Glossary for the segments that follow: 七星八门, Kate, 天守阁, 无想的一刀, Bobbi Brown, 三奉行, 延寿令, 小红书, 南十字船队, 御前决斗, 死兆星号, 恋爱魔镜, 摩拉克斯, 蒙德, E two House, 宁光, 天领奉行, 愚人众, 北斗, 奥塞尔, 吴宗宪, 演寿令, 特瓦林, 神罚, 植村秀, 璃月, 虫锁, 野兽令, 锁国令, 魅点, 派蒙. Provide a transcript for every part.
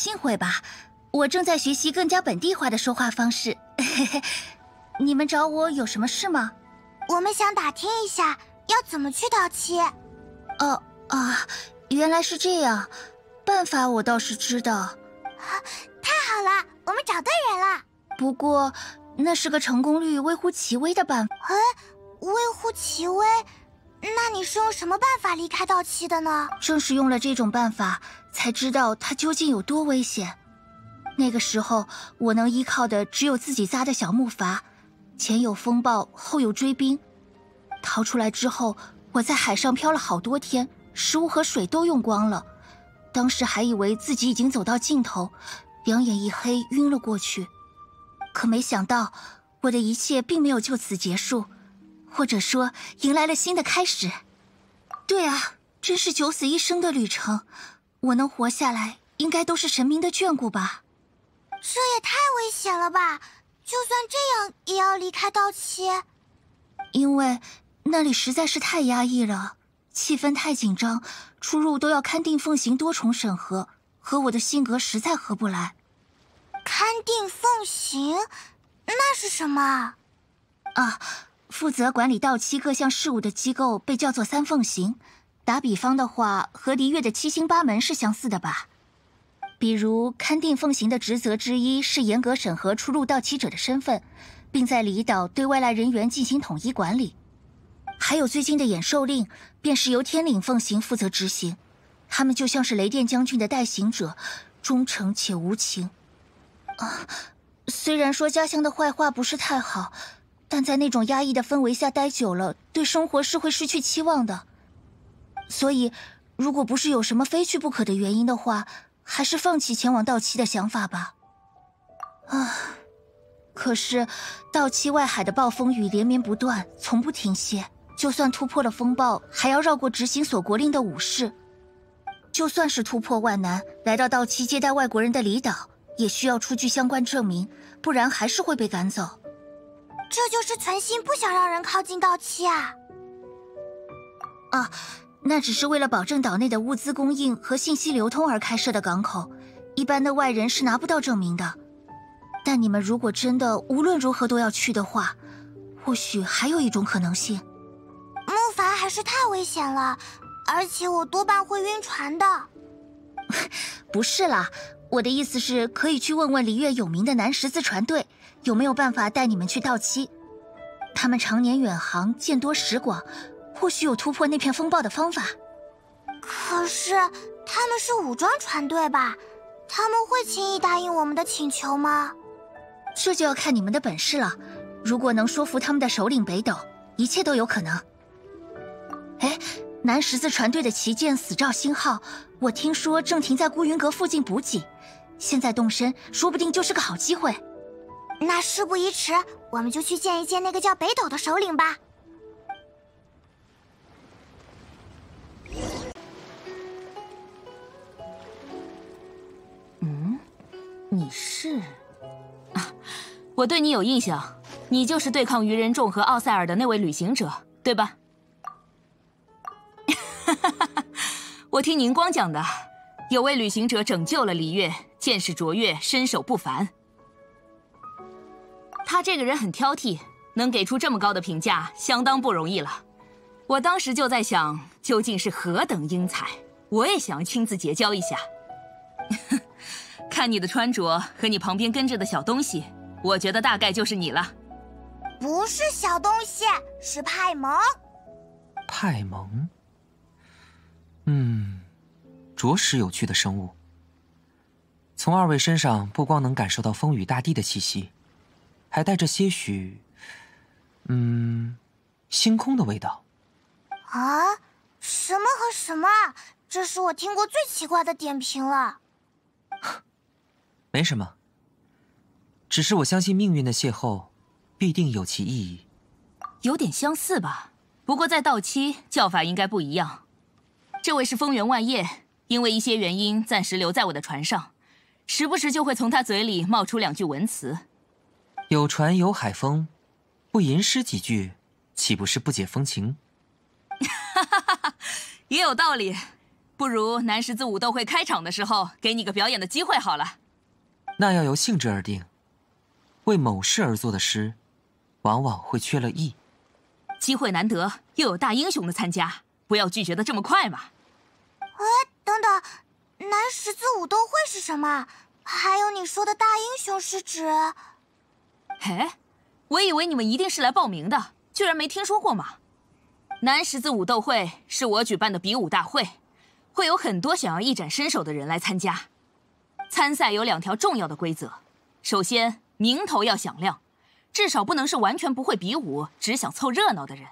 幸会吧，我正在学习更加本地化的说话方式。你们找我有什么事吗？我们想打听一下要怎么去盗窃。哦啊，原来是这样，办法我倒是知道。啊，太好了，我们找对人了。不过那是个成功率微乎其微的办法。哎，微乎其微。 那你是用什么办法离开盗窃的呢？正是用了这种办法，才知道它究竟有多危险。那个时候，我能依靠的只有自己扎的小木筏，前有风暴，后有追兵。逃出来之后，我在海上漂了好多天，食物和水都用光了。当时还以为自己已经走到尽头，两眼一黑，晕了过去。可没想到，我的一切并没有就此结束。 或者说，迎来了新的开始。对啊，真是九死一生的旅程。我能活下来，应该都是神明的眷顾吧。这也太危险了吧！就算这样，也要离开盗窃。因为那里实在是太压抑了，气氛太紧张，出入都要勘定奉行多重审核，和我的性格实在合不来。勘定奉行，那是什么？啊。 负责管理盗窃各项事务的机构被叫做三奉行，打比方的话，和璃月的七星八门是相似的吧？比如勘定奉行的职责之一是严格审核出入盗窃者的身份，并在离岛对外来人员进行统一管理。还有最近的演寿令，便是由天领奉行负责执行，他们就像是雷电将军的代行者，忠诚且无情。啊，虽然说家乡的坏话不是太好。 但在那种压抑的氛围下待久了，对生活是会失去期望的。所以，如果不是有什么非去不可的原因的话，还是放弃前往盗窃的想法吧。啊，可是盗窃外海的暴风雨连绵不断，从不停歇。就算突破了风暴，还要绕过执行锁国令的武士。就算是突破万难，来到盗窃接待外国人的离岛，也需要出具相关证明，不然还是会被赶走。 这就是存心不想让人靠近盗窃啊！啊，那只是为了保证岛内的物资供应和信息流通而开设的港口，一般的外人是拿不到证明的。但你们如果真的无论如何都要去的话，或许还有一种可能性。木筏还是太危险了，而且我多半会晕船的。不是啦。 我的意思是，可以去问问璃月有名的南十字船队有没有办法带你们去盗窃。他们常年远航，见多识广，或许有突破那片风暴的方法。可是他们是武装船队吧？他们会轻易答应我们的请求吗？这就要看你们的本事了。如果能说服他们的首领北斗，一切都有可能。哎。 南十字船队的旗舰死照星号，我听说正停在孤云阁附近补给，现在动身说不定就是个好机会。那事不宜迟，我们就去见一见那个叫北斗的首领吧。嗯，你是？啊，我对你有印象，你就是对抗愚人众和奥塞尔的那位旅行者，对吧？ 我听宁光讲的，有位旅行者拯救了璃月，见识卓越，身手不凡。他这个人很挑剔，能给出这么高的评价，相当不容易了。我当时就在想，究竟是何等英才，我也想亲自结交一下。看你的穿着和你旁边跟着的小东西，我觉得大概就是你了。不是小东西，是派蒙。派蒙。 嗯，着实有趣的生物。从二位身上不光能感受到风雨大地的气息，还带着些许，星空的味道。啊，什么和什么？这是我听过最奇怪的点评了。没什么，只是我相信命运的邂逅，必定有其意义。有点相似吧，不过在盗窃叫法应该不一样。 这位是风原万叶，因为一些原因暂时留在我的船上，时不时就会从他嘴里冒出两句文词。有船有海风，不吟诗几句，岂不是不解风情？哈哈哈哈，也有道理。不如南十字武斗会开场的时候给你个表演的机会好了。那要由性质而定。为某事而做的诗，往往会缺了意。机会难得，又有大英雄的参加，不要拒绝的这么快嘛。哎，等等，南十字武斗会是什么？还有你说的大英雄是指？哎，我以为你们一定是来报名的，居然没听说过嘛。 南十字武斗会是我举办的比武大会，会有很多想要一展身手的人来参加。参赛有两条重要的规则：首先，名头要响亮，至少不能是完全不会比武、只想凑热闹的人。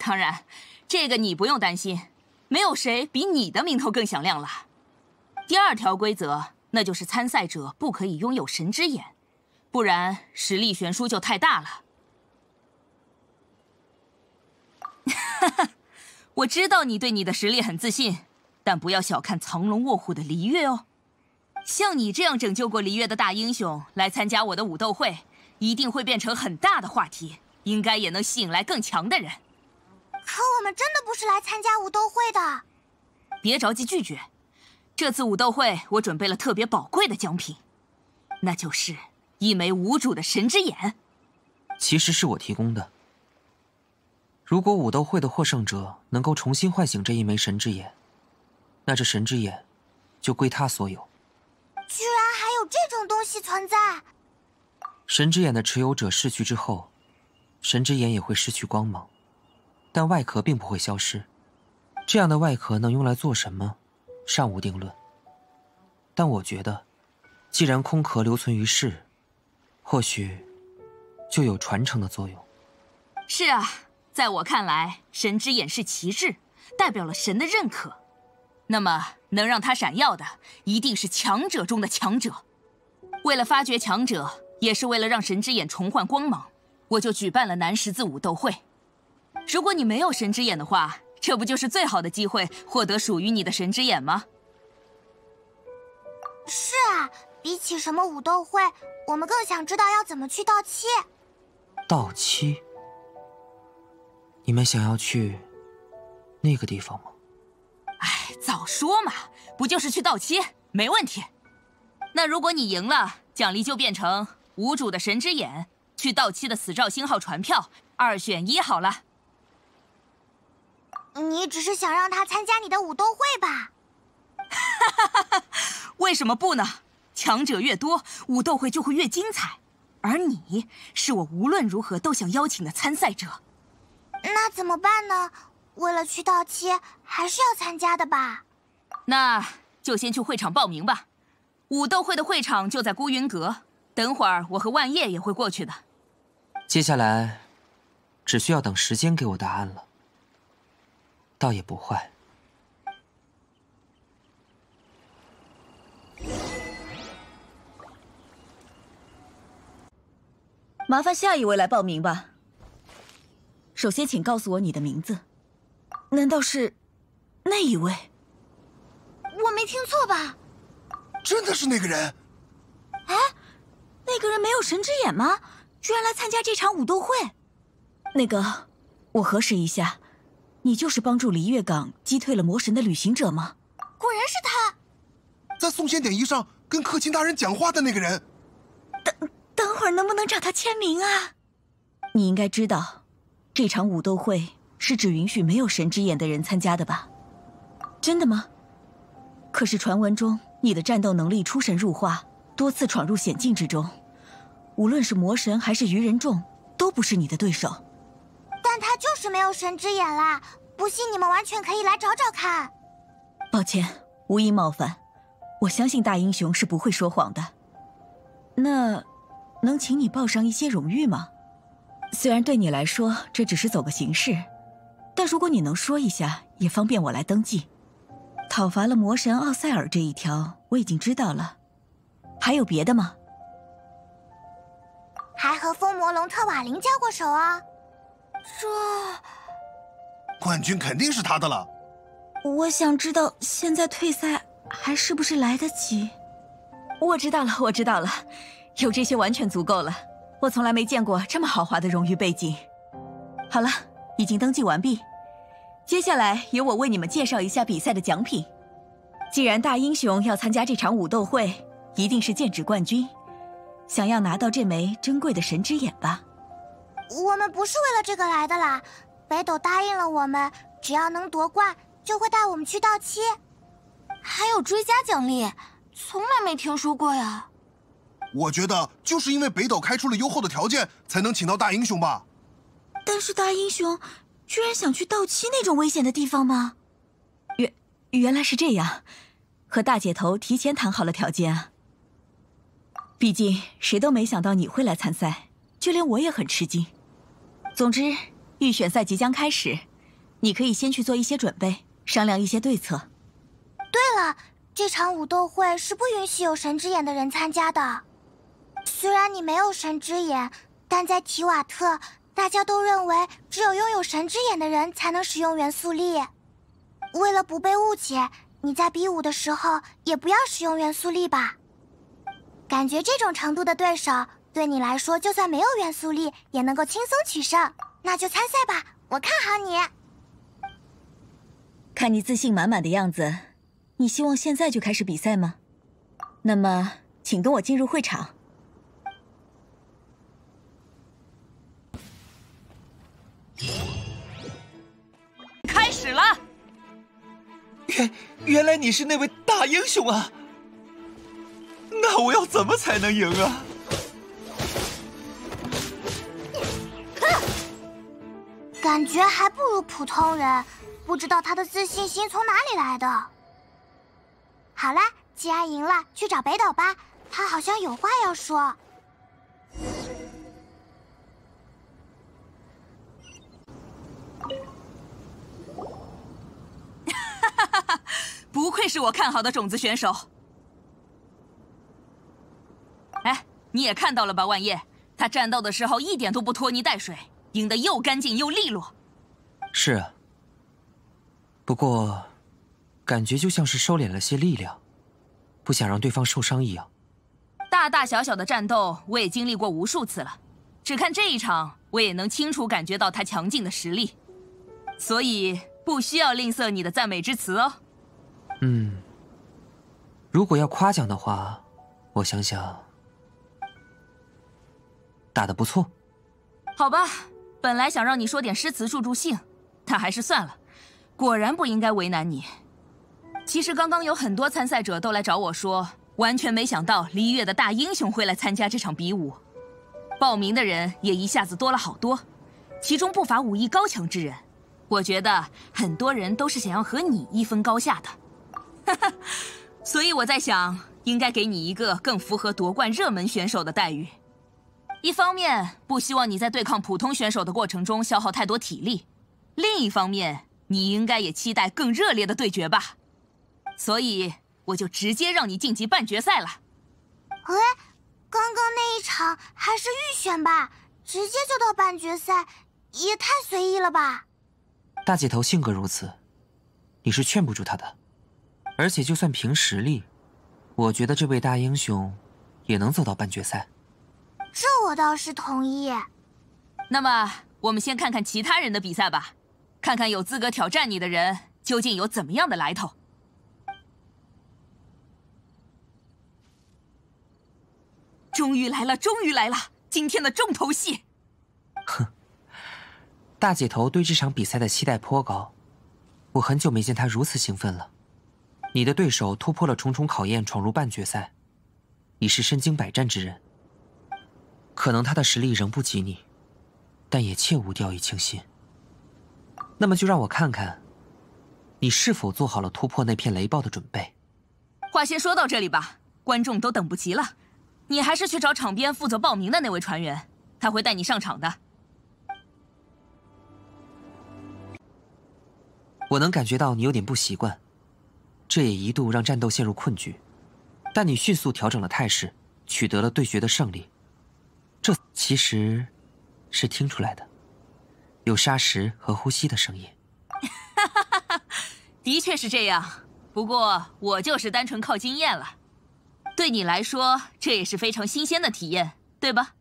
当然，这个你不用担心，没有谁比你的名头更响亮了。第二条规则，那就是参赛者不可以拥有神之眼，不然实力悬殊就太大了。 哈哈，我知道你对你的实力很自信，但不要小看藏龙卧虎的黎月哦。像你这样拯救过黎月的大英雄来参加我的武斗会，一定会变成很大的话题，应该也能吸引来更强的人。可我们真的不是来参加武斗会的。别着急拒绝，这次武斗会我准备了特别宝贵的奖品，那就是一枚无主的神之眼。其实是我提供的。 如果武斗会的获胜者能够重新唤醒这一枚神之眼，那这神之眼就归他所有。居然还有这种东西存在！神之眼的持有者逝去之后，神之眼也会失去光芒，但外壳并不会消失。这样的外壳能用来做什么，尚无定论。但我觉得，既然空壳留存于世，或许就有传承的作用。是啊。 在我看来，神之眼是旗帜，代表了神的认可。那么，能让它闪耀的，一定是强者中的强者。为了发掘强者，也是为了让神之眼重焕光芒，我就举办了南十字武斗会。如果你没有神之眼的话，这不就是最好的机会获得属于你的神之眼吗？是啊，比起什么武斗会，我们更想知道要怎么去盗窃。盗窃。 你们想要去那个地方吗？哎，早说嘛，不就是去盗窃？没问题。那如果你赢了，奖励就变成无主的神之眼、去盗窃的死兆星号船票，2选1好了。你只是想让他参加你的武斗会吧？哈哈哈哈！为什么不呢？强者越多，武斗会就会越精彩。而你是我无论如何都想邀请的参赛者。 那怎么办呢？为了去盗窃，还是要参加的吧？那就先去会场报名吧。武斗会的会场就在孤云阁，等会儿我和万叶也会过去的。接下来，只需要等时间给我答案了，倒也不坏。麻烦下一位来报名吧。 首先，请告诉我你的名字。难道是那一位？我没听错吧？真的是那个人？哎，那个人没有神之眼吗？居然来参加这场武斗会？那个，我核实一下，你就是帮助璃月港击退了魔神的旅行者吗？果然是他，在送仙典仪上跟克勤大人讲话的那个人。等会儿能不能找他签名啊？你应该知道。 这场武斗会是只允许没有神之眼的人参加的吧？真的吗？可是传闻中你的战斗能力出神入化，多次闯入险境之中，无论是魔神还是愚人众，都不是你的对手。但他就是没有神之眼啦！不信你们完全可以来找找看。抱歉，无意冒犯，我相信大英雄是不会说谎的。那，能请你报上一些荣誉吗？ 虽然对你来说这只是走个形式，但如果你能说一下，也方便我来登记。讨伐了魔神奥塞尔这一条我已经知道了，还有别的吗？还和风魔龙特瓦林交过手啊？这冠军肯定是他的了。我想知道现在退赛还是不是来得及？我知道了，有这些完全足够了。 我从来没见过这么豪华的荣誉背景。好了，已经登记完毕，接下来由我为你们介绍一下比赛的奖品。既然大英雄要参加这场武斗会，一定是剑指冠军，想要拿到这枚珍贵的神之眼吧。我们不是为了这个来的啦，北斗答应了我们，只要能夺冠，就会带我们去盗七。还有追加奖励，从来没听说过呀。我觉得就是因为北斗开出了优厚的条件，才能请到大英雄吧。但是大英雄居然想去盗七那种危险的地方吗？原来是这样，和大姐头提前谈好了条件啊。毕竟谁都没想到你会来参赛，就连我也很吃惊。总之，预选赛即将开始，你可以先去做一些准备，商量一些对策。对了，这场武斗会是不允许有神之眼的人参加的。虽然你没有神之眼，但在提瓦特，大家都认为只有拥有神之眼的人才能使用元素力。为了不被误解，你在比武的时候也不要使用元素力吧。感觉这种程度的对手对你来说，就算没有元素力也能够轻松取胜。那就参赛吧，我看好你。看你自信满满的样子，你希望现在就开始比赛吗？那么，请跟我进入会场。开始了。原来你是那位大英雄啊！那我要怎么才能赢啊？感觉还不如普通人，不知道他的自信心从哪里来的。好啦，既然赢了，去找北斗吧，他好像有话要说。不愧是我看好的种子选手。哎，你也看到了吧，万叶，他战斗的时候一点都不拖泥带水，赢得又干净又利落。是啊，不过，感觉就像是收敛了些力量，不想让对方受伤一样。大大小小的战斗我也经历过无数次了，只看这一场，我也能清楚感觉到他强劲的实力，所以不需要吝啬你的赞美之词哦。嗯，如果要夸奖的话，我想想，打得不错。好吧，本来想让你说点诗词助助兴，但还是算了，果然不应该为难你。其实刚刚有很多参赛者都来找我说，完全没想到璃月的大英雄会来参加这场比武，报名的人也一下子多了好多，其中不乏武艺高强之人。我觉得很多人都是想要和你一分高下的。所以我在想，应该给你一个更符合夺冠热门选手的待遇。一方面不希望你在对抗普通选手的过程中消耗太多体力，另一方面你应该也期待更热烈的对决吧。所以我就直接让你晋级半决赛了。哎，刚刚那一场还是预选吧，直接就到半决赛，也太随意了吧。大姐头性格如此，你是劝不住她的。而且就算凭实力，我觉得这位大英雄也能走到半决赛。这我倒是同意。那么我们先看看其他人的比赛吧，看看有资格挑战你的人究竟有怎么样的来头。终于来了，终于来了，今天的重头戏。哼，大姐头对这场比赛的期待颇高，我很久没见她如此兴奋了。你的对手突破了重重考验，闯入半决赛，已是身经百战之人。可能他的实力仍不及你，但也切勿掉以轻心。那么就让我看看，你是否做好了突破那片雷暴的准备。话先说到这里吧，观众都等不及了，你还是去找场边负责报名的那位船员，他会带你上场的。我能感觉到你有点不习惯。这也一度让战斗陷入困局，但你迅速调整了态势，取得了对决的胜利。这其实是听出来的，有沙石和呼吸的声音。的确是这样，不过我就是单纯靠经验了。对你来说，这也是非常新鲜的体验，对吧？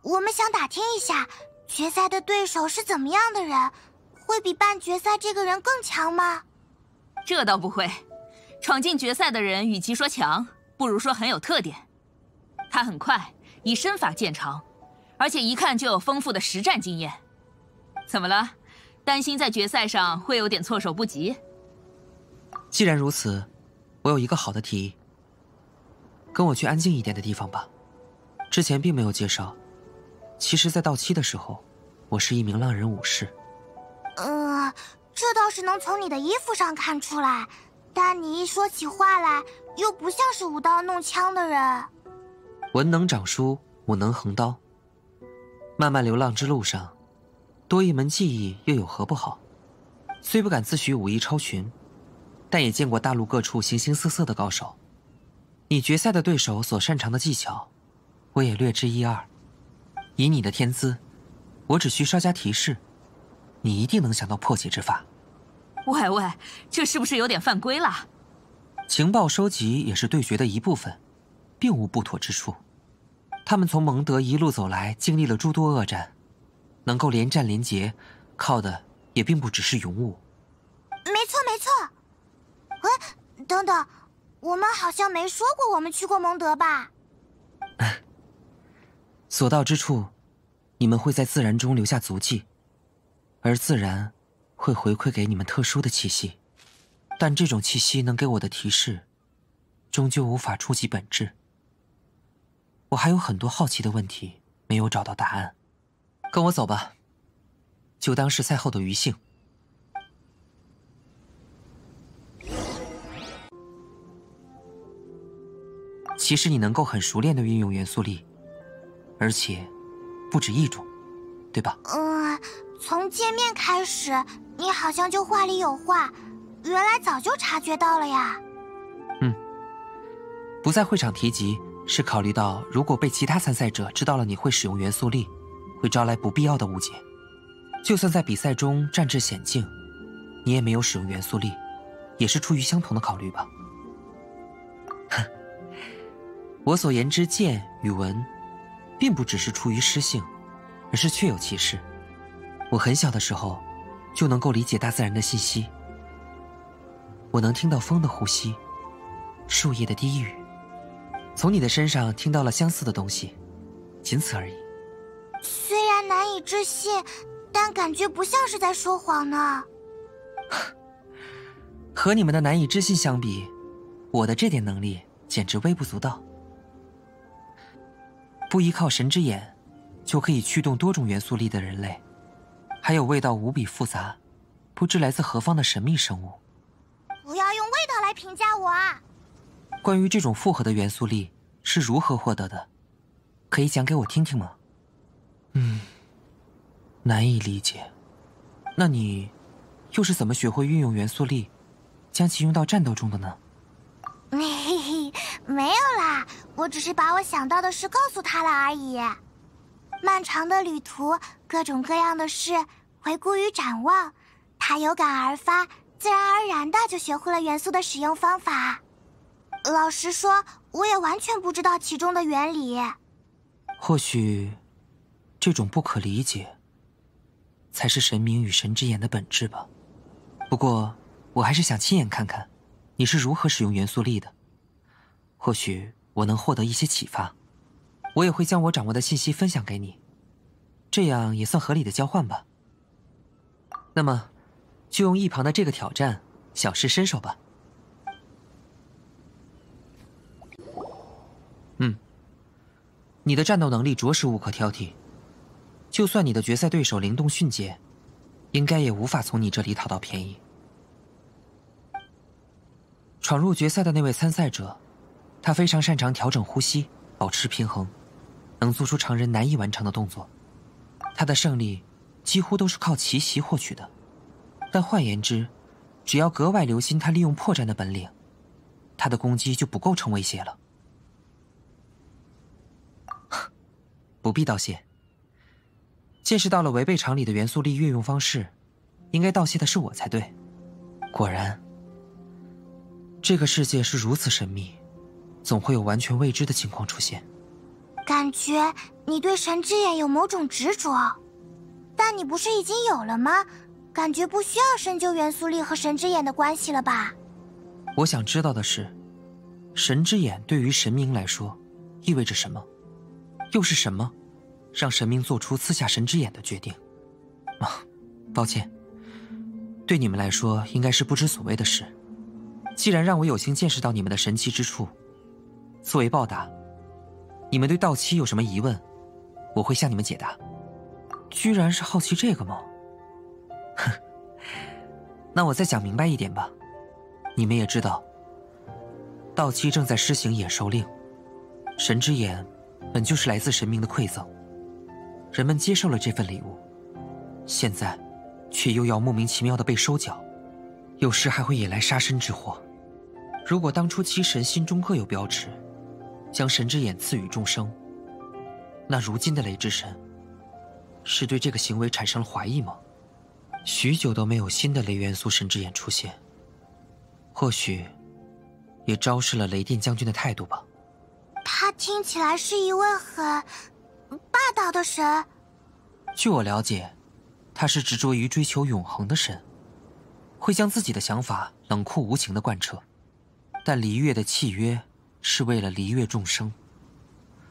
我们想打听一下，决赛的对手是怎么样的人，会比半决赛这个人更强吗？这倒不会，闯进决赛的人，与其说强，不如说很有特点。他很快，以身法见长，而且一看就有丰富的实战经验。怎么了？担心在决赛上会有点措手不及？既然如此，我有一个好的提议。跟我去安静一点的地方吧。之前并没有介绍，其实在到期的时候，我是一名浪人武士。这倒是能从你的衣服上看出来。 但你一说起话来，又不像是舞刀弄枪的人。文能掌书，武能横刀。漫漫流浪之路上，多一门技艺又有何不好？虽不敢自诩武艺超群，但也见过大陆各处形形色色的高手。你决赛的对手所擅长的技巧，我也略知一二。以你的天资，我只需稍加提示，你一定能想到破解之法。 喂喂，这是不是有点犯规了？情报收集也是对决的一部分，并无不妥之处。他们从蒙德一路走来，经历了诸多恶战，能够连战连捷，靠的也并不只是勇武。没错没错。哎，等等，我们好像没说过我们去过蒙德吧？所到之处，你们会在自然中留下足迹，而自然 会回馈给你们特殊的气息，但这种气息能给我的提示，终究无法触及本质。我还有很多好奇的问题没有找到答案，跟我走吧，就当是赛后的余兴。其实你能够很熟练的运用元素力，而且不止一种，对吧？从见面开始，你好像就话里有话，原来早就察觉到了呀。不在会场提及，是考虑到如果被其他参赛者知道了你会使用元素力，会招来不必要的误解。就算在比赛中战至险境，你也没有使用元素力，也是出于相同的考虑吧。哼，我所言之剑与文，并不只是出于诗性，而是确有其事。 我很小的时候，就能够理解大自然的信息。我能听到风的呼吸，树叶的低语，从你的身上听到了相似的东西，仅此而已。虽然难以置信，但感觉不像是在说谎呢。和你们的难以置信相比，我的这点能力简直微不足道。不依靠神之眼，就可以驱动多种元素力的人类， 还有味道无比复杂，不知来自何方的神秘生物。不要用味道来评价我啊！关于这种复合的元素力是如何获得的，可以讲给我听听吗？难以理解。那你又是怎么学会运用元素力，将其用到战斗中的呢？嘿嘿，没有啦，我只是把我想到的事告诉他了而已。 漫长的旅途，各种各样的事，回顾与展望，他有感而发，自然而然的就学会了元素的使用方法。老实说，我也完全不知道其中的原理。或许，这种不可理解，才是神明与神之眼的本质吧。不过，我还是想亲眼看看，你是如何使用元素力的。或许我能获得一些启发。 我也会将我掌握的信息分享给你，这样也算合理的交换吧。那么，就用一旁的这个挑战小试身手吧。你的战斗能力着实无可挑剔，就算你的决赛对手灵动迅捷，应该也无法从你这里讨到便宜。闯入决赛的那位参赛者，他非常擅长调整呼吸，保持平衡， 能做出常人难以完成的动作，他的胜利几乎都是靠奇袭获取的。但换言之，只要格外留心他利用破绽的本领，他的攻击就不构成威胁了。不必道谢。见识到了违背常理的元素力运用方式，应该道谢的是我才对。果然，这个世界是如此神秘，总会有完全未知的情况出现。 感觉你对神之眼有某种执着，但你不是已经有了吗？感觉不需要深究元素力和神之眼的关系了吧？我想知道的是，神之眼对于神明来说意味着什么？又是什么让神明做出赐下神之眼的决定？啊，抱歉，对你们来说应该是不知所谓的事。既然让我有幸见识到你们的神奇之处，作为报答，你们对盗妻有什么疑问，我会向你们解答。居然是好奇这个吗？哼，那我再讲明白一点吧。你们也知道，盗妻正在施行野兽令，神之眼本就是来自神明的馈赠，人们接受了这份礼物，现在却又要莫名其妙的被收缴，有时还会引来杀身之祸。如果当初七神心中各有标尺，将神之眼赐予众生，那如今的雷之神是对这个行为产生了怀疑吗？许久都没有新的雷元素神之眼出现，或许也昭示了雷电将军的态度吧。他听起来是一位很霸道的神。据我了解，他是执着于追求永恒的神，会将自己的想法冷酷无情地贯彻。但璃月的契约是为了璃月众生，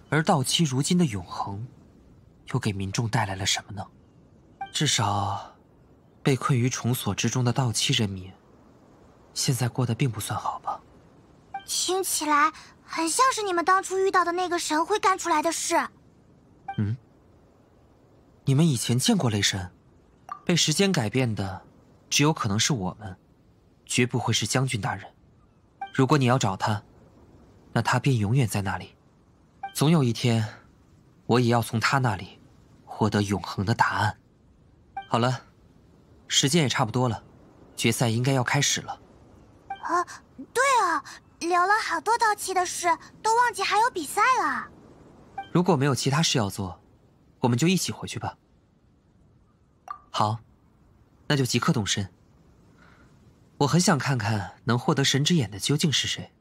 而盗妻如今的永恒又给民众带来了什么呢？至少被困于虫锁之中的盗妻人民现在过得并不算好吧。听起来很像是你们当初遇到的那个神会干出来的事。嗯，你们以前见过雷神？被时间改变的只有可能是我们，绝不会是将军大人。如果你要找他，那他便永远在那里。总有一天，我也要从他那里获得永恒的答案。好了，时间也差不多了，决赛应该要开始了。啊，对啊，聊了好多盗妻的事，都忘记还有比赛了。如果没有其他事要做，我们就一起回去吧。好，那就即刻动身。我很想看看能获得神之眼的究竟是谁。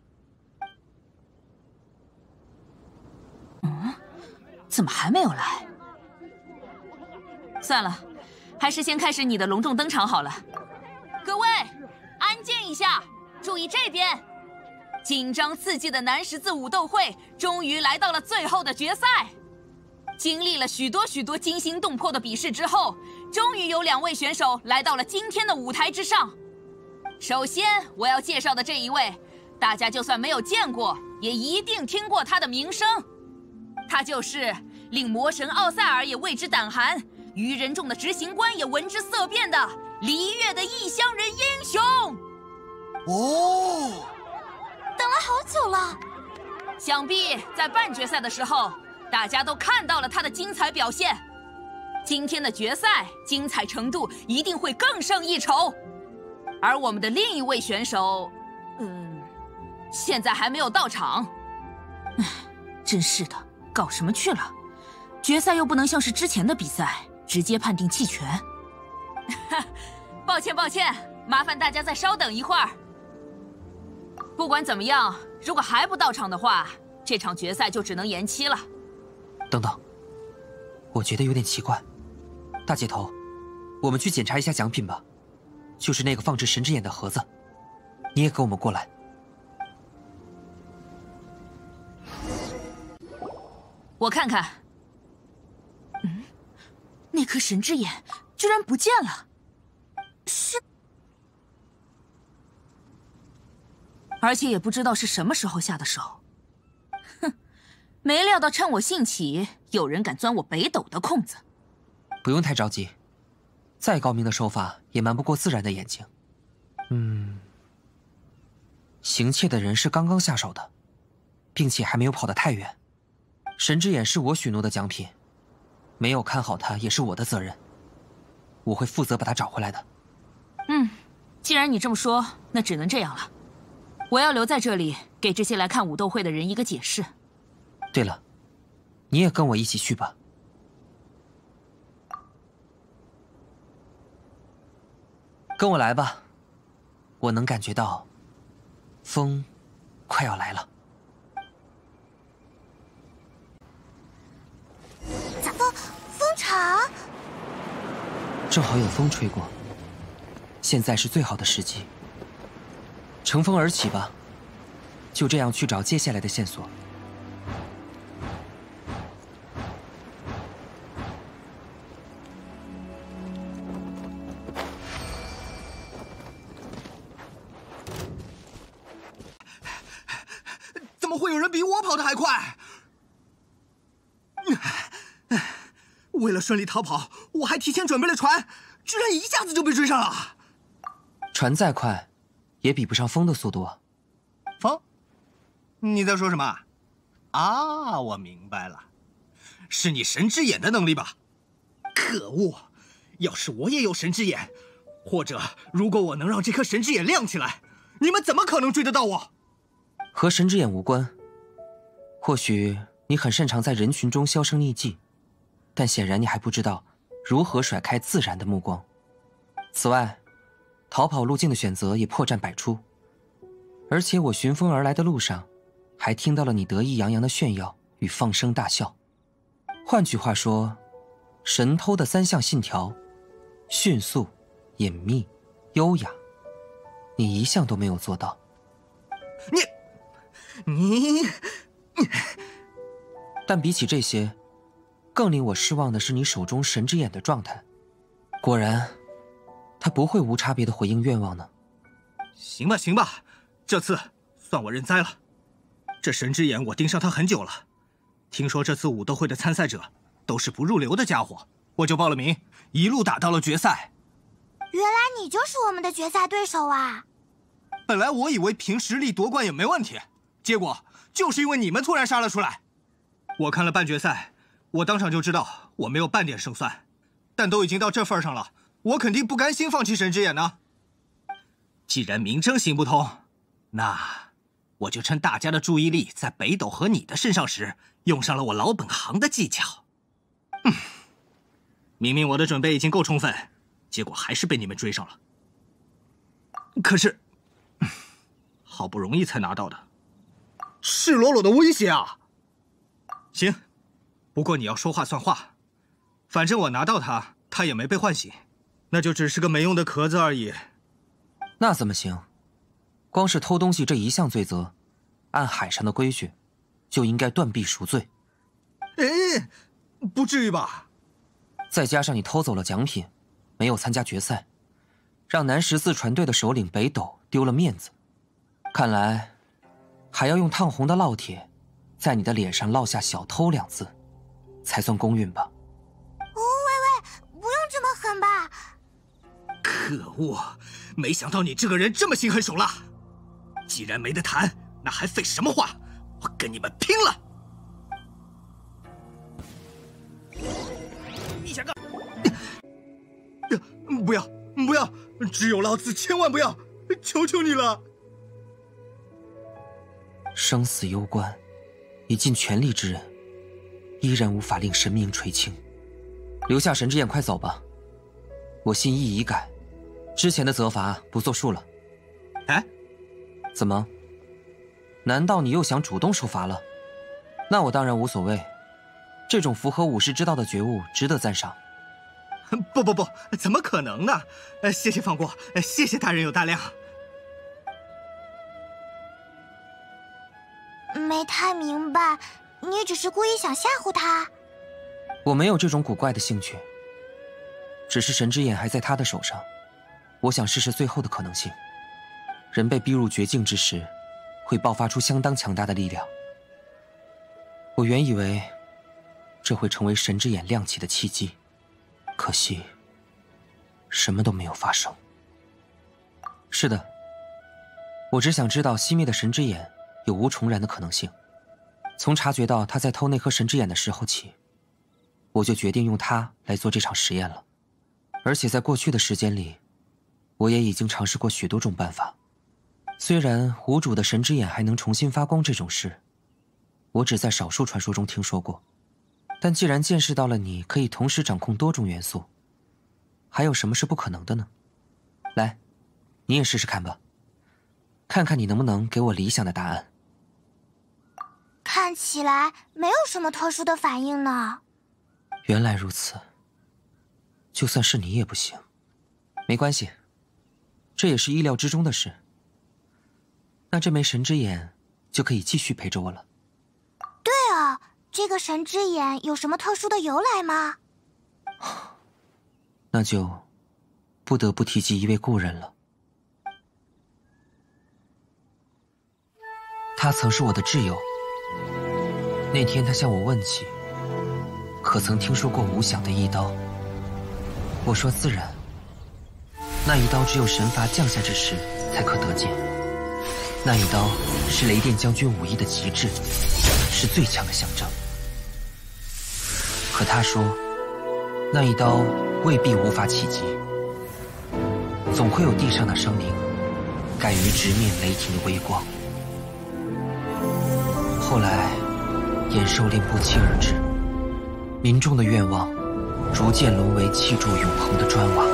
嗯，怎么还没有来？算了，还是先开始你的隆重登场好了。各位，安静一下，注意这边。紧张刺激的男十字武斗会终于来到了最后的决赛。经历了许多惊心动魄的比试之后，终于有两位选手来到了今天的舞台之上。首先我要介绍的这一位，大家就算没有见过也一定听过他的名声，他就是令魔神奥赛尔也为之胆寒，愚人众的执行官也闻之色变的璃月的异乡人英雄。哦，等了好久了，想必在半决赛的时候大家都看到了他的精彩表现，今天的决赛精彩程度一定会更胜一筹。而我们的另一位选手，现在还没有到场。唉，真是的，搞什么去了？决赛又不能像是之前的比赛直接判定弃权。抱歉，麻烦大家再稍等一会儿。不管怎么样，如果还不到场的话，这场决赛就只能延期了。等等，我觉得有点奇怪。大姐头，我们去检查一下奖品吧，就是那个放置神之眼的盒子，你也跟我们过来。我看看。嗯，那颗神之眼居然不见了。是，而且也不知道是什么时候下的手。没料到趁我兴起，有人敢钻我北斗的空子。不用太着急，再高明的手法也瞒不过自然的眼睛。行窃的人是刚刚下手的，并且还没有跑得太远。神之眼是我许诺的奖品，没有看好它也是我的责任，我会负责把它找回来的。嗯，既然你这么说，那只能这样了。我要留在这里，给这些来看武斗会的人一个解释。对了，你也跟我一起去吧。跟我来吧，我能感觉到风快要来了。风场？正好有风吹过，现在是最好的时机。乘风而起吧，就这样去找接下来的线索。 为了顺利逃跑，我还提前准备了船，居然一下子就被追上了。船再快，也比不上风的速度啊。风？你在说什么？啊，我明白了，是你神之眼的能力吧？可恶！要是我也有神之眼，或者如果我能让这颗神之眼亮起来，你们怎么可能追得到我？和神之眼无关。或许你很擅长在人群中销声匿迹。 但显然你还不知道如何甩开自然的目光。此外，逃跑路径的选择也破绽百出，而且我寻风而来的路上，还听到了你得意洋洋的炫耀与放声大笑。换句话说，神偷的三项信条：迅速、隐秘、优雅，你一项都没有做到。你，但比起这些。 更令我失望的是你手中神之眼的状态，果然，他不会无差别的回应愿望呢。行吧，行吧，这次算我认栽了。这神之眼我盯上他很久了，听说这次武斗会的参赛者都是不入流的家伙，我就报了名，一路打到了决赛。原来你就是我们的决赛对手啊！本来我以为凭实力夺冠也没问题，结果就是因为你们突然杀了出来。我看了半决赛。 我当场就知道我没有半点胜算，但都已经到这份上了，我肯定不甘心放弃神之眼呢。既然明争行不通，那我就趁大家的注意力在北斗和你的身上时，用上了我老本行的技巧。明明我的准备已经够充分，结果还是被你们追上了。可是，好不容易才拿到的，赤裸裸的威胁啊！行。 不过你要说话算话，反正我拿到它，它也没被唤醒，那就只是个没用的壳子而已。那怎么行？光是偷东西这一项罪责，按海上的规矩，就应该断臂赎罪。哎，不至于吧？再加上你偷走了奖品，没有参加决赛，让南十字船队的首领北斗丢了面子，看来还要用烫红的烙铁，在你的脸上烙下“小偷”两字。 才算公允吧。哦，喂喂，不用这么狠吧！可恶，没想到你这个人这么心狠手辣。既然没得谈，那还废什么话？我跟你们拼了！你想干？不要，不要！只有老子千万不要！求求你了！生死攸关，已尽全力之人。 依然无法令神明垂青，留下神之眼，快走吧！我心意已改，之前的责罚不作数了。哎，怎么？难道你又想主动受罚了？那我当然无所谓。这种符合武士之道的觉悟值得赞赏。不，怎么可能呢？谢谢放过，谢谢大人有大量。没太明白。 你只是故意想吓唬他，我没有这种古怪的兴趣。只是神之眼还在他的手上，我想试试最后的可能性。人被逼入绝境之时，会爆发出相当强大的力量。我原以为这会成为神之眼亮起的契机，可惜什么都没有发生。是的，我只想知道熄灭的神之眼有无重燃的可能性。 从察觉到他在偷那颗神之眼的时候起，我就决定用它来做这场实验了。而且在过去的时间里，我也已经尝试过许多种办法。虽然无主的神之眼还能重新发光这种事，我只在少数传说中听说过。但既然见识到了你可以同时掌控多种元素，还有什么是不可能的呢？来，你也试试看吧，看看你能不能给我理想的答案。 看起来没有什么特殊的反应呢。原来如此。就算是你也不行，没关系，这也是意料之中的事。那这枚神之眼就可以继续陪着我了。对啊，这个神之眼有什么特殊的由来吗？那就不得不提及一位故人了。他曾是我的挚友。那天他向我问起，可曾听说过无想的一刀？我说自然。那一刀只有神罚降下之时才可得见。那一刀是雷电将军武艺的极致，是最强的象征。可他说，那一刀未必无法企及，总会有地上的生灵敢于直面雷霆的微光。后来，延寿令不期而至，民众的愿望逐渐沦为砌筑永恒的砖瓦。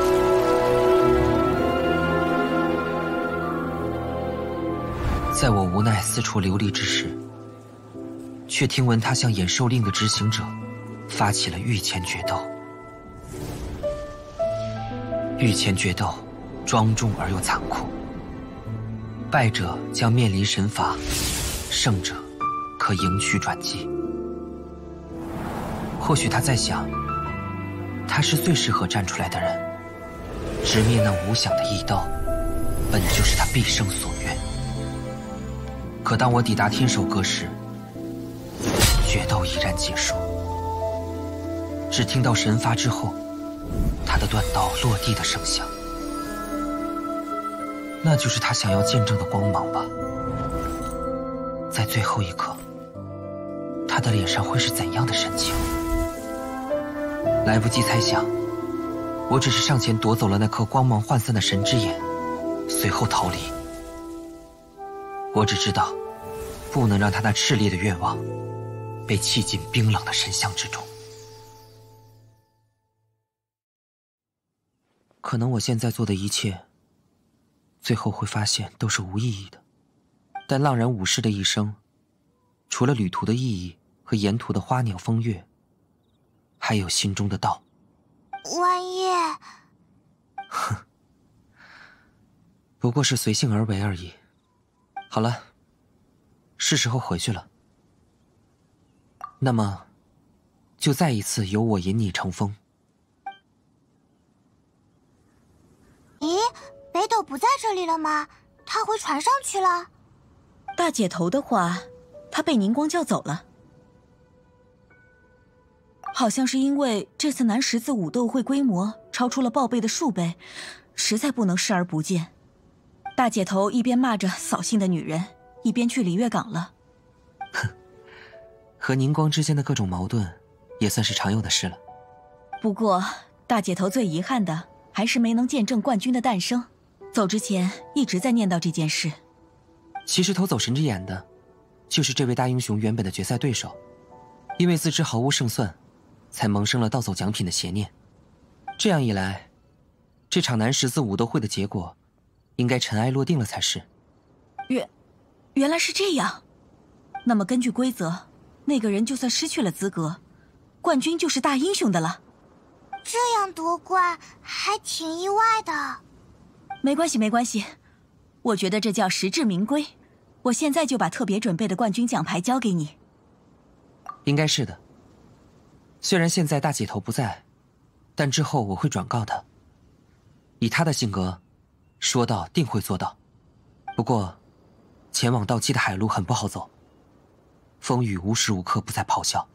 在我无奈四处流离之时，却听闻他向延寿令的执行者发起了御前决斗。御前决斗庄重而又残酷，败者将面临神罚，胜者可迎取转机。或许他在想，他是最适合站出来的人，直面那无想的一刀，本就是他毕生所愿。可当我抵达天守阁时，决斗已然结束。只听到神发之后，他的断刀落地的声响，那就是他想要见证的光芒吧。在最后一刻，他的脸上会是怎样的神情？来不及猜想，我只是上前夺走了那颗光芒涣散的神之眼，随后逃离。我只知道，不能让他那炽烈的愿望被砌进冰冷的神像之中。可能我现在做的一切，最后会发现都是无意义的。但浪然武士的一生，除了旅途的意义和沿途的花鸟风月，还有心中的道。万一……哼，不过是随性而为而已。好了，是时候回去了。那么，就再一次由我引你乘风。咦，北斗不在这里了吗？他回船上去了。大姐头的话，她被宁光叫走了，好像是因为这次南十字武斗会规模超出了报备的数倍，实在不能视而不见。大姐头一边骂着扫兴的女人，一边去璃月港了。哼，和宁光之间的各种矛盾，也算是常有的事了。不过，大姐头最遗憾的还是没能见证冠军的诞生，走之前一直在念叨这件事。其实偷走神之眼的，就是这位大英雄原本的决赛对手，因为自知毫无胜算，才萌生了盗走奖品的邪念。这样一来，这场南十字武斗会的结果，应该尘埃落定了才是。原来是这样。那么根据规则，那个人就算失去了资格，冠军就是大英雄的了。这样夺冠还挺意外的。没关系，没关系。我觉得这叫实至名归，我现在就把特别准备的冠军奖牌交给你。应该是的。虽然现在大姐头不在，但之后我会转告她。以她的性格，说到定会做到。不过，前往到期的海路很不好走，风雨无时无刻不在咆哮，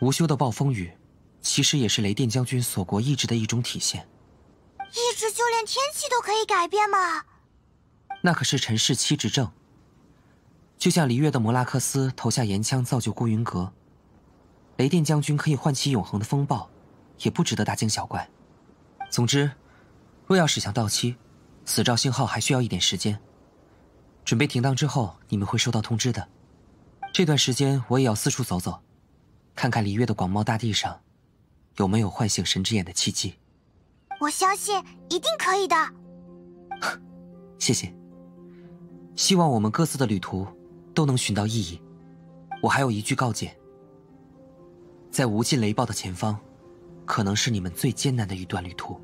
无休的暴风雨，其实也是雷电将军锁国意志的一种体现。意志就连天气都可以改变吗？那可是陈世七执政，就像璃月的摩拉克斯投下岩枪造就孤云阁，雷电将军可以唤起永恒的风暴，也不值得大惊小怪。总之，若要驶向到期，死兆星号还需要一点时间。准备停当之后，你们会收到通知的。这段时间我也要四处走走，看看璃月的广袤大地上有没有唤醒神之眼的契机。我相信一定可以的。谢谢。希望我们各自的旅途都能寻到意义。我还有一句告诫：在无尽雷暴的前方，可能是你们最艰难的一段旅途。